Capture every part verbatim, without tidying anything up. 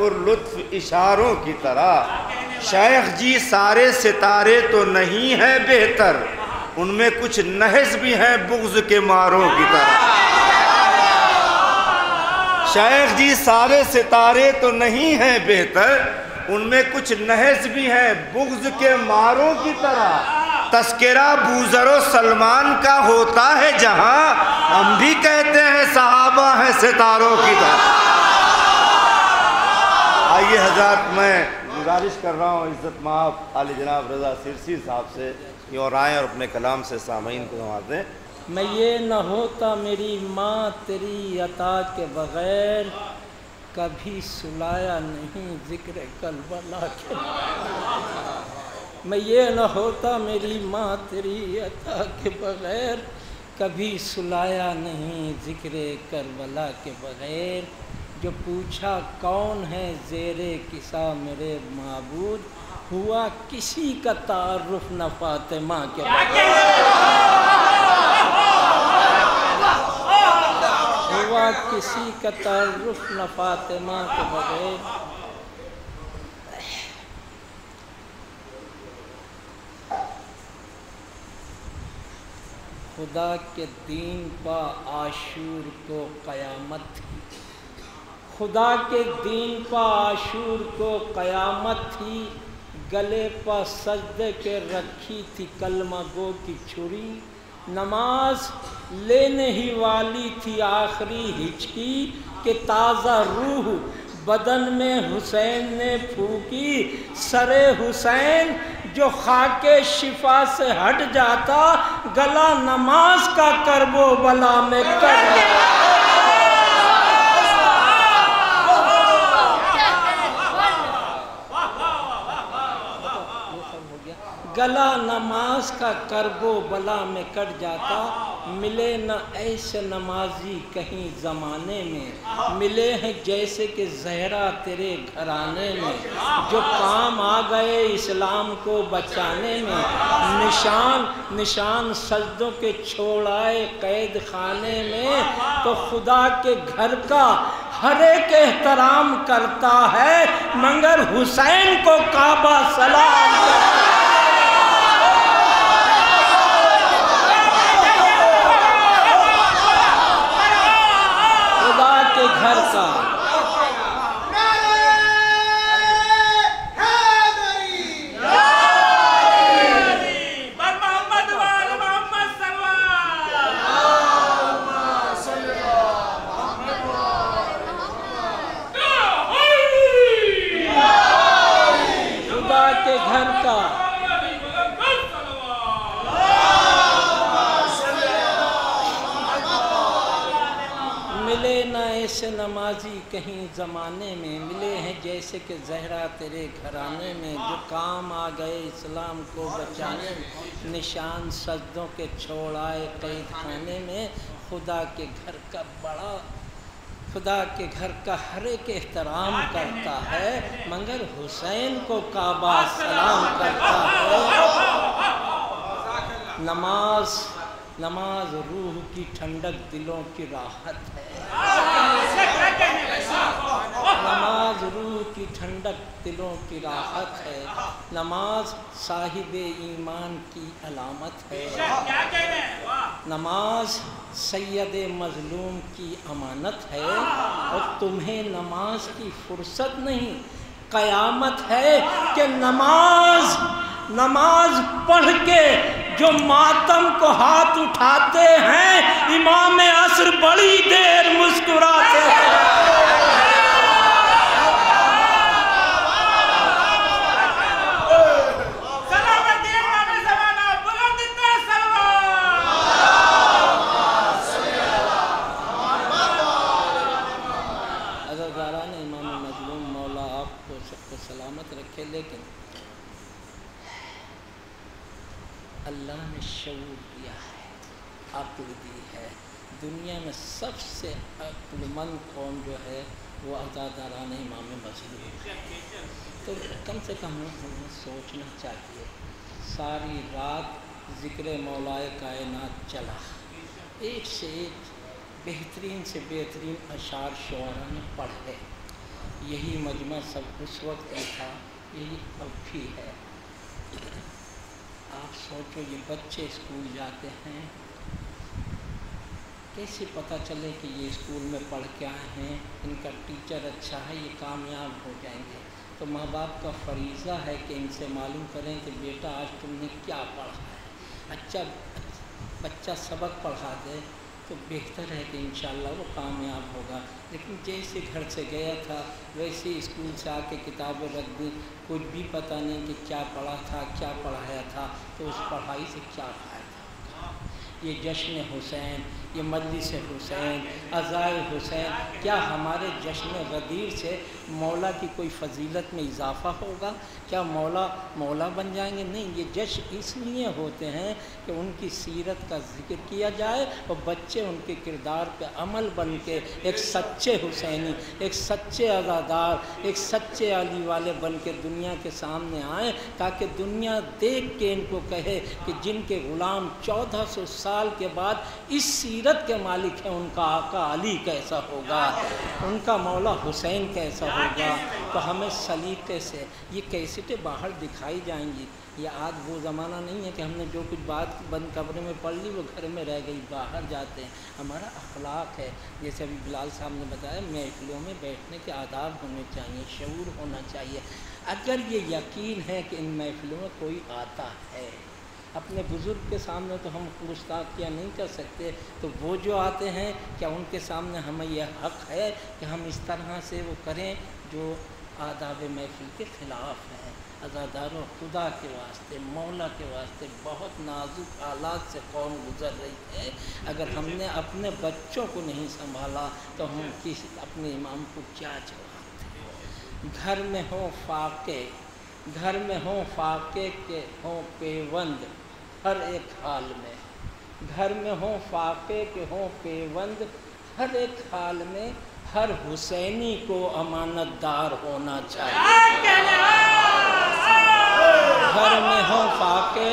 पुरलुत्फ इशारों की तरह, शेख जी सारे सितारे तो नहीं हैं बेहतर, उनमें कुछ नहस भी हैं बुग़्ज़ के मारों की तरह। शेख जी सारे सितारे तो नहीं हैं बेहतर, उनमें कुछ नहस भी हैं बुग़्ज़ के मारों की तरह। तस्करा बूज़रो सलमान का होता है जहाँ, हम भी कहते हैं सहाबा हैं सितारों की तरह। आइए हज़रात, मैं गुजारिश कर रहा हूँ इज़्ज़त माफ़ आली जनाब रज़ा सिरसी साहब से कि और आएँ और अपने कलाम से सामीईन को नवाजें। मैं ये न होता मेरी माँ तेरी अता के बग़ैर, कभी सुलाया नहीं ज़िक्र करबला के। मैं ये न होता मेरी माँ तेरी अता के बग़ैर, कभी सुलाया नहीं ज़िक्र करबला के बग़ैर। जो पूछा कौन है ज़ेरे किसा मेरे माबूद, हुआ किसी का तारुफ़ न फ़ातिमा के बग़ैर। किसी का तारुफ न फातिमा के बगैर। खुदा के दीन पा आशूर को क़यामत थी, खुदा के दीन पा आशूर को क़यामत थी। गले पा सजदे के रखी थी कलमा गो की छुरी, नमाज लेने ही वाली थी आखिरी हिचकी के ताज़ा रूह बदन में हुसैन ने फूकी। सरे हुसैन जो खाके शिफा से हट जाता, गला नमाज का करबो बला में कट गया। गला नमाज का करबो बला में कट जाता। मिले न ऐसे नमाजी कहीं ज़माने में, मिले हैं जैसे कि जहरा तेरे घराने में। जो काम आ गए इस्लाम को बचाने में, निशान निशान सजदों के छोड़ाए कैद खाने में। तो खुदा के घर का हर एक एहतराम करता है, मगर हुसैन को काबा सलाम करता है। घर का खुदा के घर का ऐसे नमाजी कहीं ज़माने में, मिले हैं जैसे कि जहरा तेरे घराने में। जो काम आ गए इस्लाम को बचाने में, निशान सजदों के छोड़ाए कैद खाने में। खुदा के घर का बड़ा खुदा के घर का हर एक एहतराम करता है, मगर हुसैन को काबा सलाम करता है। नमाज नमाज रूह की ठंडक, दिलों की राहत है। नमाज रूह की ठंडक, दिलों की राहत है। नमाज साहिब ईमान की अलामत है। नमाज सैयद मजलूम की अमानत है। और तुम्हें नमाज की फुर्सत नहीं, क़यामत है कि नमाज नमाज पढ़ के जो मातम को हाथ उठाते हैं, इमाम असर बड़ी देर मुस्कुराते हैं। अज़ादारा ने इमाम मजलूम मौला आपको सबको सलामत रखे। लेकिन अल्लाह ने शऊर दिया है, अक्ल दी है। दुनिया में सबसे अक्लमंद कौम जो है वो आज़ादारान इमाम मजलूम है। तो कम से कम हमें सोचना चाहिए। सारी रात ज़िक्र मौलाए कायनात चला, एक से एक बेहतरीन से बेहतरीन अशार शोरा में पढ़ रहे। यही मजमा सब उस वक्त का था, यही अब भी है। आप सोचो ये बच्चे स्कूल जाते हैं, कैसे पता चले कि ये स्कूल में पढ़ के आए हैं, इनका टीचर अच्छा है, ये कामयाब हो जाएंगे। तो माँ बाप का फरीज़ा है कि इनसे मालूम करें कि बेटा आज तुमने क्या पढ़ा है। अच्छा बच्चा सबक पढ़ा दे तो बेहतर है कि इंशाल्लाह वो कामयाब होगा। लेकिन जैसे घर से गया था वैसे स्कूल से आके किताबें रख दी, कुछ भी पता नहीं कि क्या पढ़ा था, क्या पढ़ाया था, तो उस पढ़ाई से क्या फ़ायदा। ये जश्न हुसैन, ये मजलिस हुसैन, अज़ाय हुसैन, क्या हमारे जश्न गदीर से मौला की कोई फजीलत में इजाफ़ा होगा? क्या मौला मौला बन जाएंगे? नहीं, ये जश्न इसलिए होते हैं कि उनकी सीरत का जिक्र किया जाए और बच्चे उनके किरदार पे अमल बन के एक सच्चे हुसैनी, एक सच्चे आज़ादार, एक सच्चे अली वाले बन के दुनिया के सामने आएँ, ताकि दुनिया देख के इनको कहे कि जिनके ग़ुलाम चौदह सौ साल के बाद इस सीरत के मालिक हैं, उनका आका अली कैसा होगा, उनका मौला हुसैन कैसा होगा। तो हमें सलीके से ये कैसेटें बाहर दिखाई जाएंगी। ये आज वो ज़माना नहीं है कि हमने जो कुछ बात बंद कमरे में पढ़ ली वो घर में रह गई, बाहर जाते हैं। हमारा अखलाक है, जैसे अभी बिलाल साहब ने बताया, महफिलों में बैठने के आदाब होने चाहिए, शऊर होना चाहिए। अगर ये यकीन है कि इन महफिलों में कोई आता है, अपने बुज़ुर्ग के सामने तो हम गुस्ताखियां नहीं कर सकते, तो वो जो आते हैं क्या उनके सामने हमें यह हक़ है कि हम इस तरह से वो करें जो आदाब महफिल के ख़िलाफ़ हैं। अज़ादारों, खुदा के वास्ते, मौला के वास्ते, बहुत नाजुक हालात से कौम गुज़र रही है। अगर हमने अपने बच्चों को नहीं संभाला तो हम किस अपने इमाम को क्या जवाब दें। घर में हों फाके, घर में हों फाके के हों पेवंद हर एक हाल में, घर में हों फाके के हों पेवंद हर एक हाल में, हर हुसैनी को अमानतदार होना चाहिए। घर में हों फाके,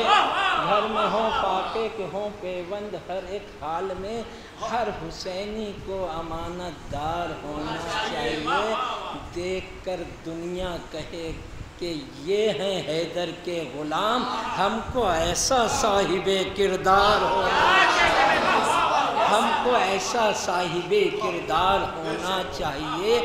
घर में हों फाके के हों पेवंद हर एक हाल में, हर हुसैनी को अमानतदार होना चाहिए। देखकर दुनिया कहे कि ये हैं हैदर के ग़ुलाम, हमको ऐसा साहिब किरदार होना चाहिए, हमको ऐसा साहिब किरदार होना चाहिए।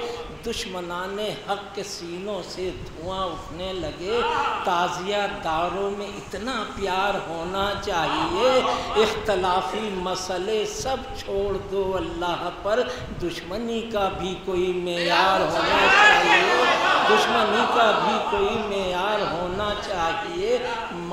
दुश्मनाने हक़ के सीनों से धुआं उठने लगे, ताज़िया दारों में इतना प्यार होना चाहिए। इख्तलाफी मसले सब छोड़ दो अल्लाह पर, दुश्मनी का भी कोई मेयार होना चाहिए, दुश्मनी का भी कोई मेयार होना चाहिए।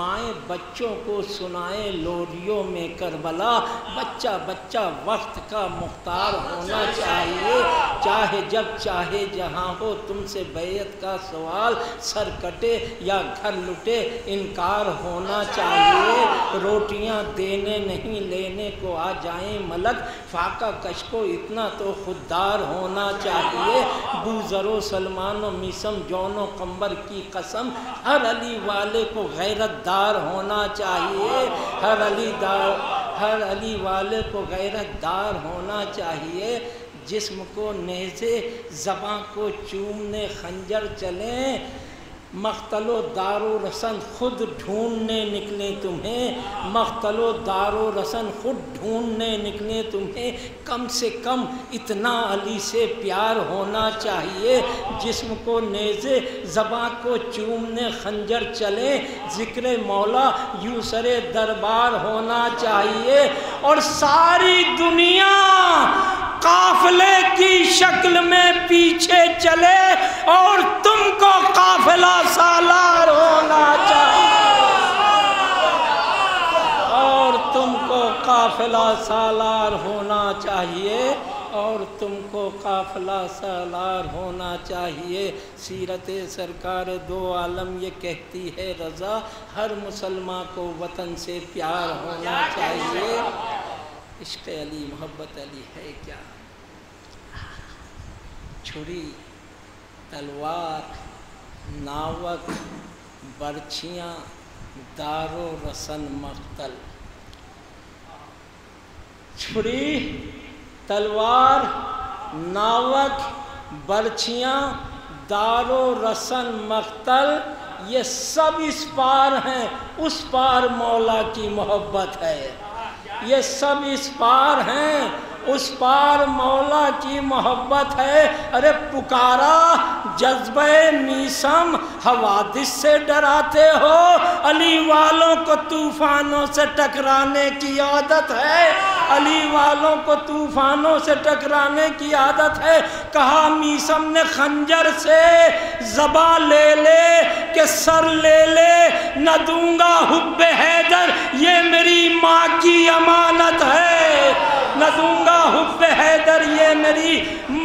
माएँ बच्चों को सुनाए लोरियों में करबला, बच्चा बच्चा वक्त का मुख्तार होना चाहिए। चाहे जब चाहे जहाँ हो, तुमसे बैयत का सवाल, सर कटे या घर लुटे इनकार होना चाहिए। रोटियाँ देने नहीं लेने को आ जाएं मलक, फाका कश को इतना तो खुददार होना चाहिए। बूज़रों सलमानों मिसम जौनों कंबर की कसम, हर अली वाले को गैरतदार होना चाहिए, हर अली दार हर अली वाले को गैरतदार होना चाहिए। जिस्म को नेज़े ज़बां को चूमने खंजर चलें, मख्तलो दारो रसन खुद ढूंढने निकले तुम्हें, मख्तलो दारो रसन खुद ढूंढने निकले तुम्हें। कम से कम इतना अली से प्यार होना चाहिए। जिस्म को नेज़े ज़बां को चूमने खंजर चले, ज़िक्र मौला यूं सरे दरबार होना चाहिए। और सारी दुनिया काफिले की शक्ल में पीछे चले और तुमको काफिला सालार होना चाहिए, और तुमको काफिला सालार होना चाहिए, और तुमको काफिला सालार होना चाहिए। सीरत सरकार दो आलम ये कहती है रज़ा, हर मुसलमान को वतन से प्यार होना चाहिए। इश्क़ अली, मोहब्बत अली है क्या? छुरी, तलवार, नावक, बर्छियाँ, दारो रसन मख्तल। छुरी, तलवार, नावक, बर्छियाँ, दारो रसन मख्तल ये सब इस पार हैं, उस पार मौला की मोहब्बत है। ये सब इस पार हैं, उस पार मौला की मोहब्बत है। अरे पुकारा जज्बे मीसम हवादिस से डराते हो, अली वालों को तूफानों से टकराने की आदत है, अली वालों को तूफानों से टकराने की आदत है। कहा मीसम ने खंजर से जबा ले ले के सर ले ले, न दूंगा हुब्बे हैदर ये मेरी माँ की अमानत है, न दूंगा हुब्बे हैदर ये मेरी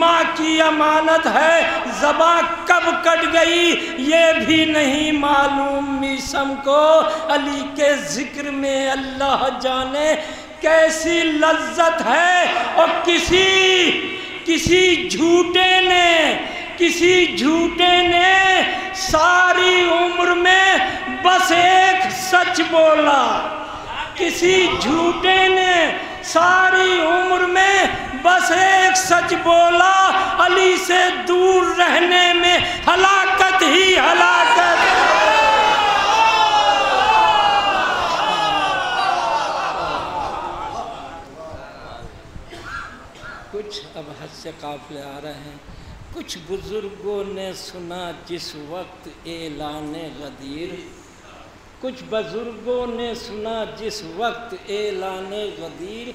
माँ की अमानत है। ज़बा कब कट गई ये भी नहीं मालूम मीसम को, अली के जिक्र में अल्लाह जाने कैसी लज्जत है। और किसी किसी झूठे ने किसी झूठे ने सारी उम्र में बस एक सच बोला, किसी झूठे ने सारी उम्र में बस एक सच बोला। अली से दूर रहने में हलाकत ही हलाकत। कुछ अब हज से काफिले आ रहे हैं, कुछ बुजुर्गों ने सुना जिस वक्त एलाने गदीर, कुछ बुजुर्गों ने सुना जिस वक्त एलाने गदीर।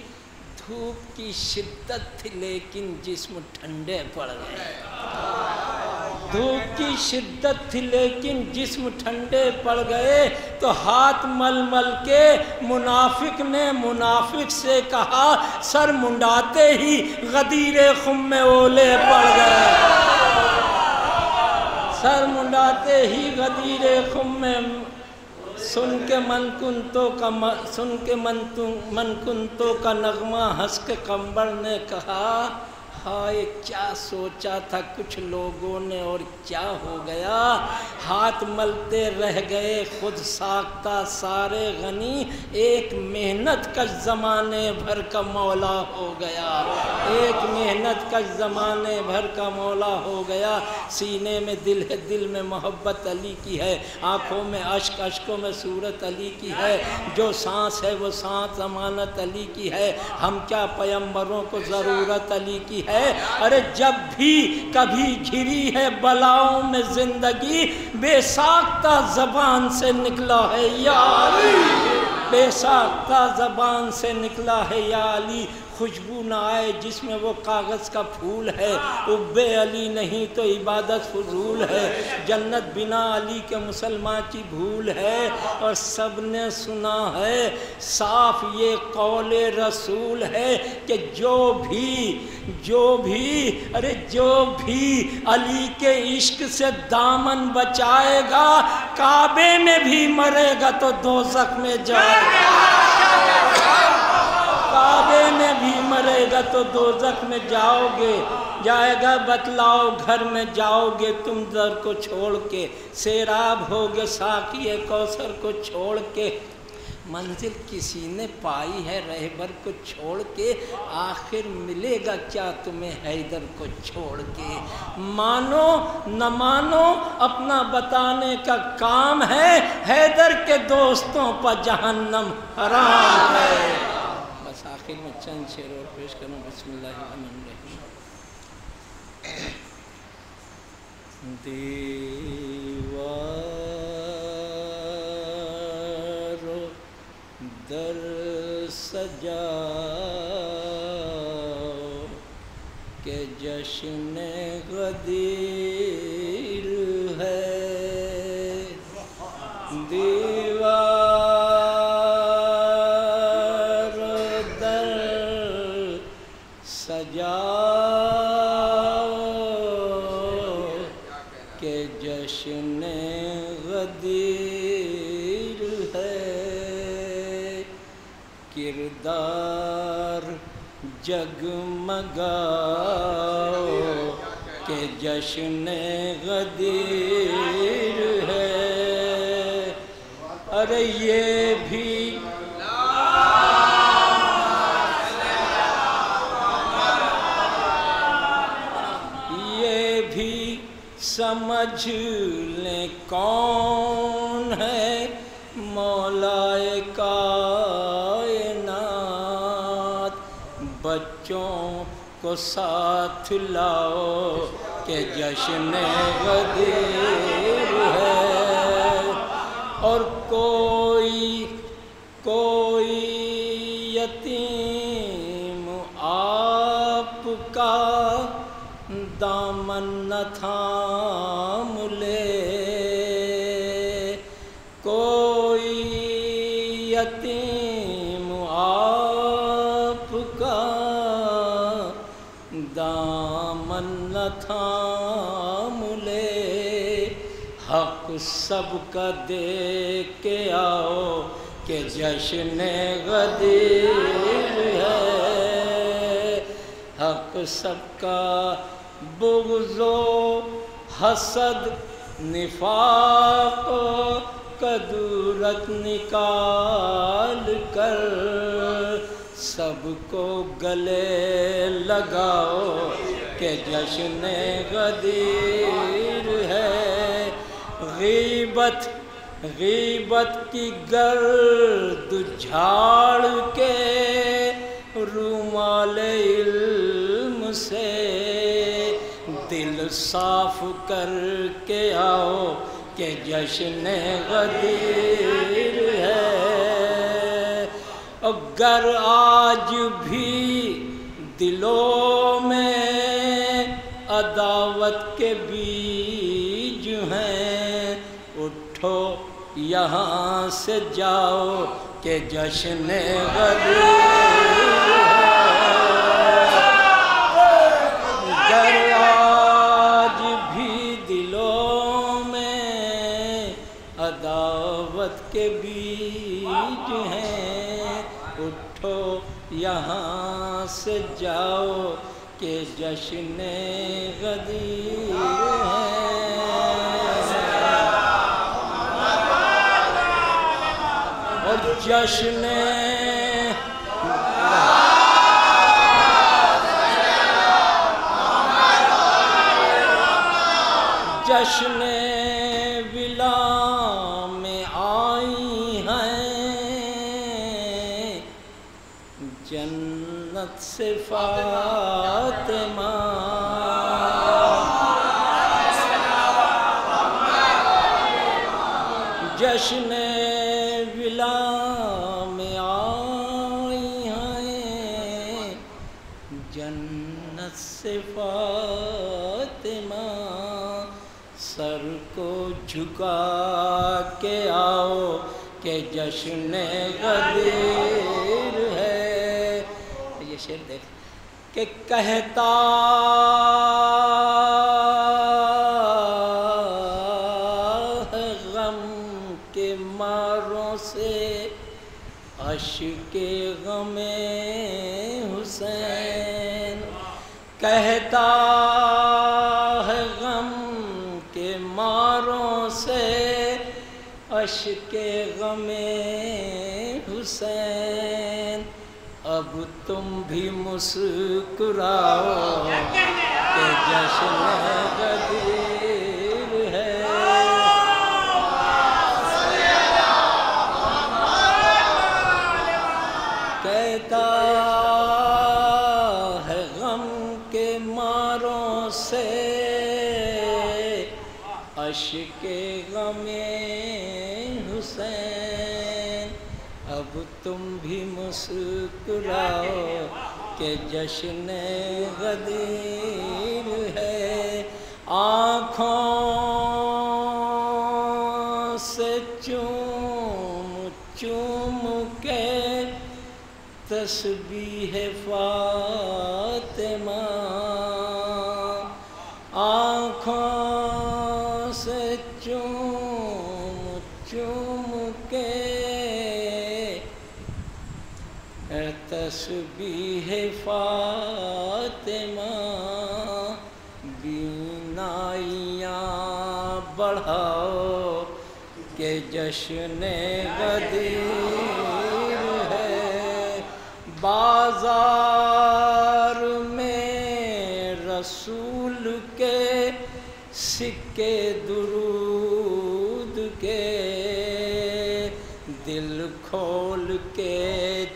धूप की शिद्दत थी लेकिन जिस्म ठंडे पड़ गए, धूप की शिद्दत थी लेकिन जिस्म ठंडे पड़ गए। तो हाथ मल मल के मुनाफिक ने मुनाफिक से कहा, सर मुंडाते ही गदीरे खुम में ओले पड़ गए, सर मुंडाते ही गदीरे खुम में। सुन के मनकुंतों का सुन के मनतु मनकुंतों का नगमा हंस के कंबर ने कहा, हाय क्या सोचा था कुछ लोगों ने और क्या हो गया। हाथ मलते रह गए खुद साख्ता सारे गनी, एक मेहनत का ज़माने भर का मौला हो गया, एक मेहनत का ज़माने भर का मौला हो गया। सीने में दिल है, दिल में मोहब्बत अली की है, आँखों में अश्क, अश्कों में सूरत अली की है, जो सांस है वो सांस अमानत अली की है, हम क्या पैगंबरों को ज़रूरत अली की है। है अरे जब भी कभी घिरी है बलाओं में जिंदगी, बेसाख्ता जबान से निकला है या अली, बेसाख्ता जबान से निकला है या अली। खुशबू ना आए जिसमें वो कागज़ का फूल है, उब्बे अली नहीं तो इबादत फजूल है, जन्नत बिना अली के मुसलमान की भूल है। और सब ने सुना है साफ ये कौल रसूल है कि जो भी जो भी अरे जो भी अली के इश्क से दामन बचाएगा काबे में भी मरेगा तो दोज़ख में जाएगा, काबे में भी मरेगा तो दोज़ख में जाओगे जाएगा। बतलाओ घर में जाओगे तुम दर को छोड़ के, सेराब होगे साकी कौसर को छोड़ के, मंजिल किसी ने पाई है रहबर को छोड़ के, आखिर मिलेगा क्या तुम्हें हैदर को छोड़ के। मानो न मानो अपना बताने का काम है, हैदर के दोस्तों पर जहन्नम हराम है। आखिर में चंद शेर और पेश करूँ। बिस्मिल्लाहिर्रहमानिर्रहीम। दीवारों दर सजाओ के जश्न गदीर है, दीवार जगमगाओ के जश्न-ए-गदीर है। अरे ये भी ये भी सम समझ ले कौन है मौलाए कायनात। बच्चों को साथ लाओ के जश्न गदीर है, और कोई कोई यतीम आपका दामन न थाम ले, कोई यतीम आपका दामन न थाम ले। हक सबका दे के आओ के जश्न गदीर है। हक सबका बुग़्ज़ो हसद निफाक़ कदूरत निकाल कर सबको गले लगाओ के जश्न गदीर है। गीबत गीबत की गर्द झाड़ के रुमाले इल्म से दिल साफ करके आओ के जश्न गदीर है। अगर आज भी दिलों में अदावत के बीज हैं, उठो यहाँ से जाओ के जश्न गदीर है। के बीज हैं, उठो यहाँ से जाओ के जश्न गदीर है। और जश्न जश्न विला जन्नत से फातिमा, जश्न विला में आई हैं जन्नत से फातिमा। सर को झुका के आओ के जश्न गदीर है। शेर देख के कहता है गम के मारों से अश्के गमे हुसैन, कहता है गम के मारों से अश्के गमे हुसैन। अब तुम भी मुस्कुराओ के जश्न गदीर है। कहता है गम के मारों से अश्के गमे हुसैन। अब तुम भी मुस्कुराओ के जश्न गदीर है। आँखों से चूम चूम के तस्बीह फातिमा, आँखों से चूम चूम के तस्बीह फातिमा। बीनाइयाँ बढ़ाओ के जश्न गदीर है। बाजार में रसूल के सिक्के के दुरूद के दिल खोल के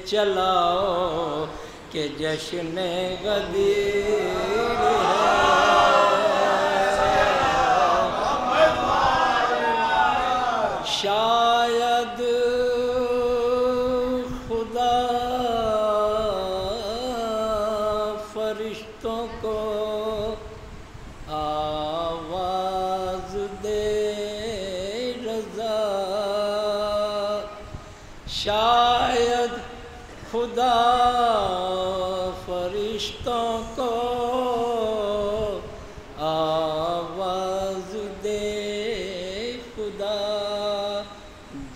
चलाओ के जश्न गदीर है। शायद खुदा फरिश्तों को आवाज़ दे रज़ा, शायद खुदा फरिश्तों को आवाज़ दे खुदा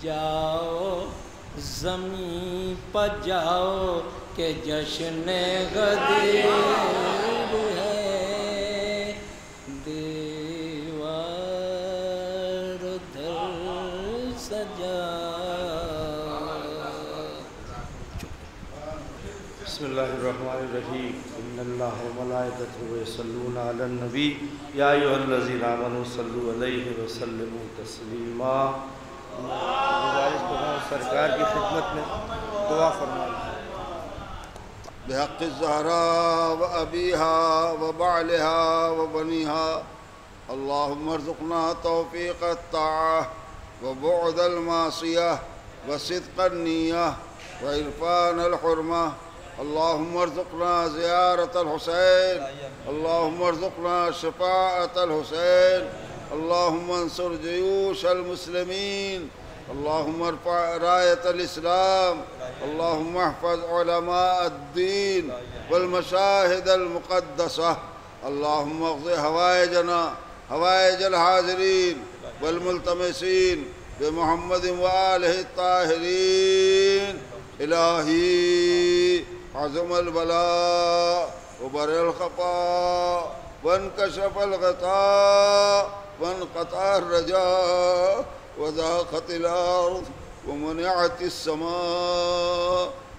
जाओ ज़मीं पर जाओ के जश्न गदीर है। दीवार उधर सजा। बिस्मिल्लाहिर्रहमानिर्रहीम। इन्नल्लाह व मलाइकतुहु यसल्लूना अलन नबी या अय्युहल्लज़ीना आमनू सल्लू अलैहि व सल्लिमू तस्लीमा। सरकार की खिदमत में दुआ फरमाएं। बिहक़्क़ि ज़हरा व अबीहा व बालिहा व बनीहा अल्लाहुम्मा अर्ज़ुक़ना तौफ़ीक़ अत-ताअह व बुअद अल-मासियह व सिद्क़ अन-नियह व इरफ़ान अल-हुर्मा। अल्लाहुम्मा अर्ज़ुक़ना ज़ियारत अल-हुसैन, अल्लाहुम्मा अर्ज़ुक़ना शफ़ाअत अल-हुसैन, अल्लाहुम्मा अंसुर जयूश अल-मुस्लिमीन, अल्लाहुम्मा अर्फ़अ रायत अल-इस्लाम, अल्लाहुम्मा अहफ़ज़ उलमा अद्दीन वल-मशाहिद अल-मुक़द्दसा, अल्लाहुम्मा अक़ज़ि हवाइजना हवाइज अल-हाज़िरीन वल-मुल्तमसीन बिमुहम्मद व आलिहि अत-ताहिरीन। इलाही अज़म अलबला उबर अलखफा वनकशफ अलगता वनक़ता रजा वज़ाक़त अल-अर्ज़ वमुनिअत अस्समा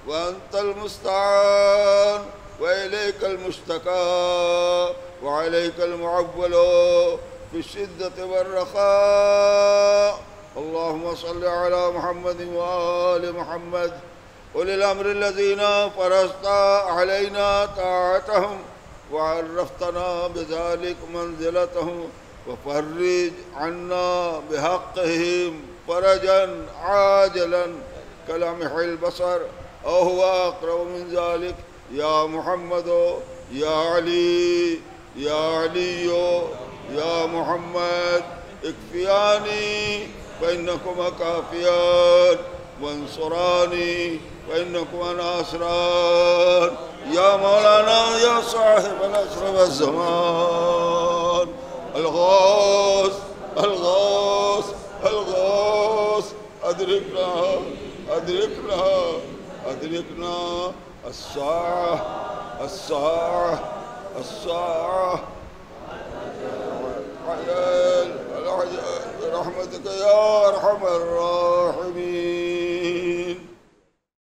वअंत अलमुस्तअन वइलैक अलमुश्तका वअलैक अलमुअव्वल बिश्शिद्दत वररखा। अल्लाहुम्मा सल्लि अला मुहम्मद व आलि मुहम्मद उलिल अम्रि लज़ीना फ़रज़्ता अलैना ताअतहुम वअर्रफ़्तना बिज़ालिक मंज़िलतहुम वफ़र्रिज अन्ना बिहक़्क़िहिम फ़रजन आजिलन कलम्हिल बसर औ हुव अक़रब मिन ज़ालिक। या मुहम्मदो या अली या अलियो या मुहम्मद इक्फ़ियानी फ़इन्नकुमा काफ़ियान वंसुरानी फ़इन्नकुमा नासिरान। या मौलाना या साहिब अल-असर वज़्ज़मान। अलग़ौस अलग़ौस अलग़ौस अदरिकना अदरिकना अदरिकना अस्साअह अस्साअह अस्साअह रहमतक या अरहमर राहिमीन।